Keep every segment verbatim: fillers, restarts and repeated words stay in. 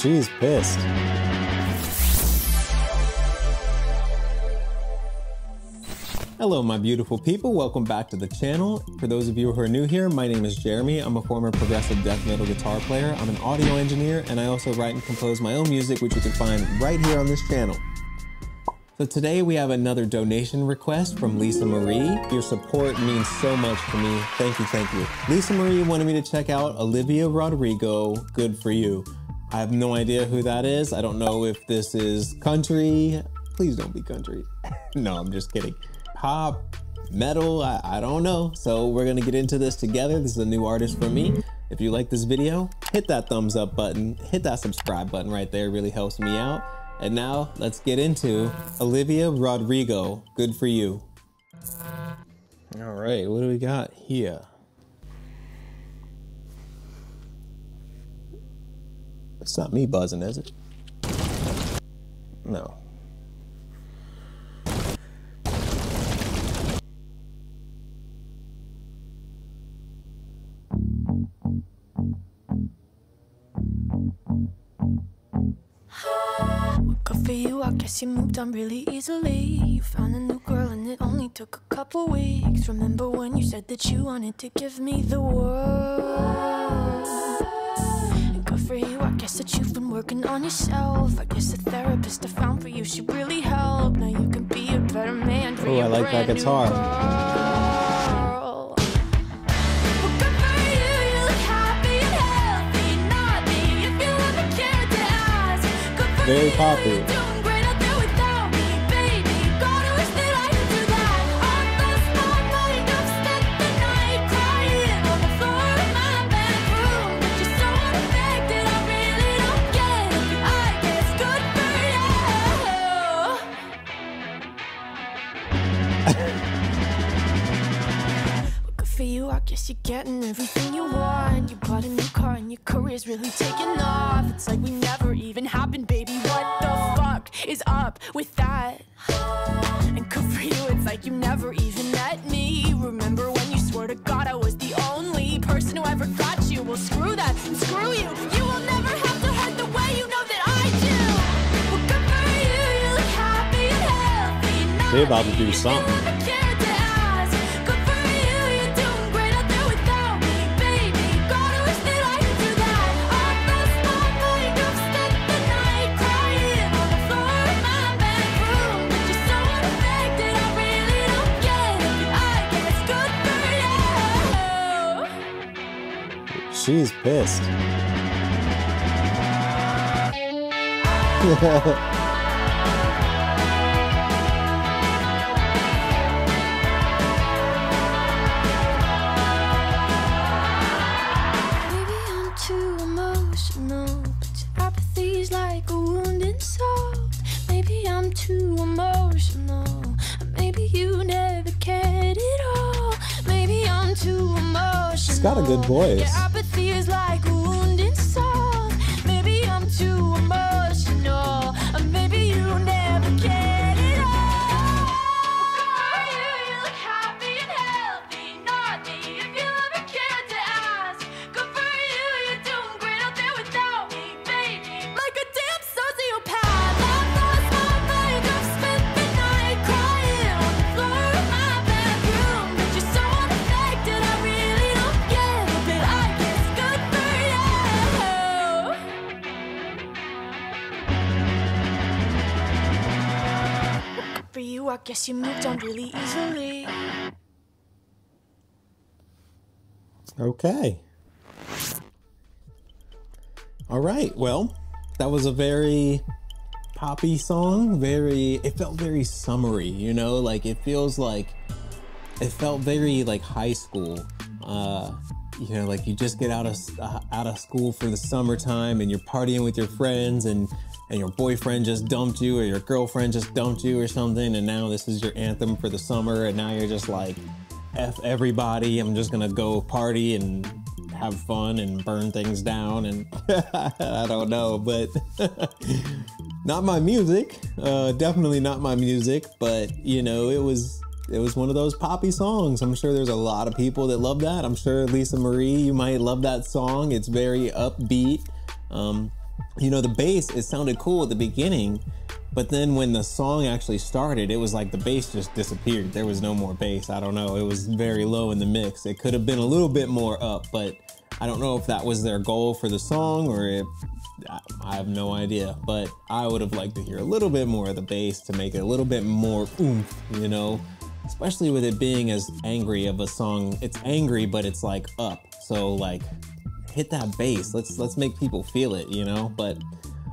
She's pissed. Hello my beautiful people, welcome back to the channel. For those of you who are new here, my name is Jeremy. I'm a former progressive death metal guitar player, I'm an audio engineer, and I also write and compose my own music, which you can find right here on this channel. So today we have another donation request from Lisa Marie. Your support means so much to me. Thank you, thank you. Lisa Marie wanted me to check out Olivia Rodrigo, Good for You. I have no idea who that is. I don't know if this is country. Please don't be country. No, I'm just kidding. Pop, metal, I, I don't know. So we're gonna get into this together. This is a new artist from me. If you like this video, hit that thumbs up button, hit that subscribe button right there. It really helps me out. And now, let's get into Olivia Rodrigo, Good For You. All right, what do we got here? It's not me buzzing, is it? No. Good for you, I guess you moved on really easily. You found a new girl and it only took a couple weeks. Remember when you said that you wanted to give me the world? And good for you, I guess that you've been working on yourself. I guess the therapist I found for you, she really helped. Now you can be a better man for your brand new girl. Oh, I like that guitar. Very popular. I guess you're getting everything you want. You bought a new car and your career's really taking off. It's like we never even happened, baby. What the fuck is up with that? And good for you, it's like you never even met me. Remember when you swore to God I was the only person who ever got you? Well, screw that and screw you. You will never have to hurt the way you know that I do. Well, good for you, you look happy and healthy. Not they're about to do something. She's pissed. She's got a good voice. I guess you moved on really easily. Okay. All right. Well, that was a very poppy song. Very, it felt very summery, you know, like it feels like it felt very like high school. Uh, you know, like you just get out of uh, out of school for the summertime and you're partying with your friends and and your boyfriend just dumped you or your girlfriend just dumped you or something, and now this is your anthem for the summer, and now you're just like, F everybody, I'm just gonna go party and have fun and burn things down and I don't know, but not my music, uh, definitely not my music, but you know, it was it was one of those poppy songs. I'm sure there's a lot of people that love that. I'm sure Lisa Marie, you might love that song. It's very upbeat. Um, you know, the bass, it sounded cool at the beginning, but then when the song actually started, it was like the bass just disappeared. There was no more bass. I don't know. It was very low in the mix. It could have been a little bit more up, but I don't know if that was their goal for the song or if, I have no idea, but I would have liked to hear a little bit more of the bass to make it a little bit more oomph, you know, especially with it being as angry of a song. It's angry, but it's like up. So like, hit that bass. Let's let's make people feel it, you know. But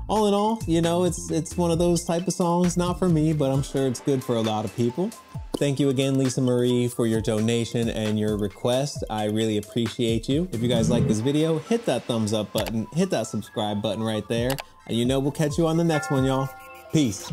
all in all, you know, it's it's one of those type of songs. Not for me, but I'm sure it's good for a lot of people. Thank you again, Lisa Marie, for your donation and your request. I really appreciate you. If you guys like this video, hit that thumbs up button, hit that subscribe button right there, and you know we'll catch you on the next one, y'all. Peace.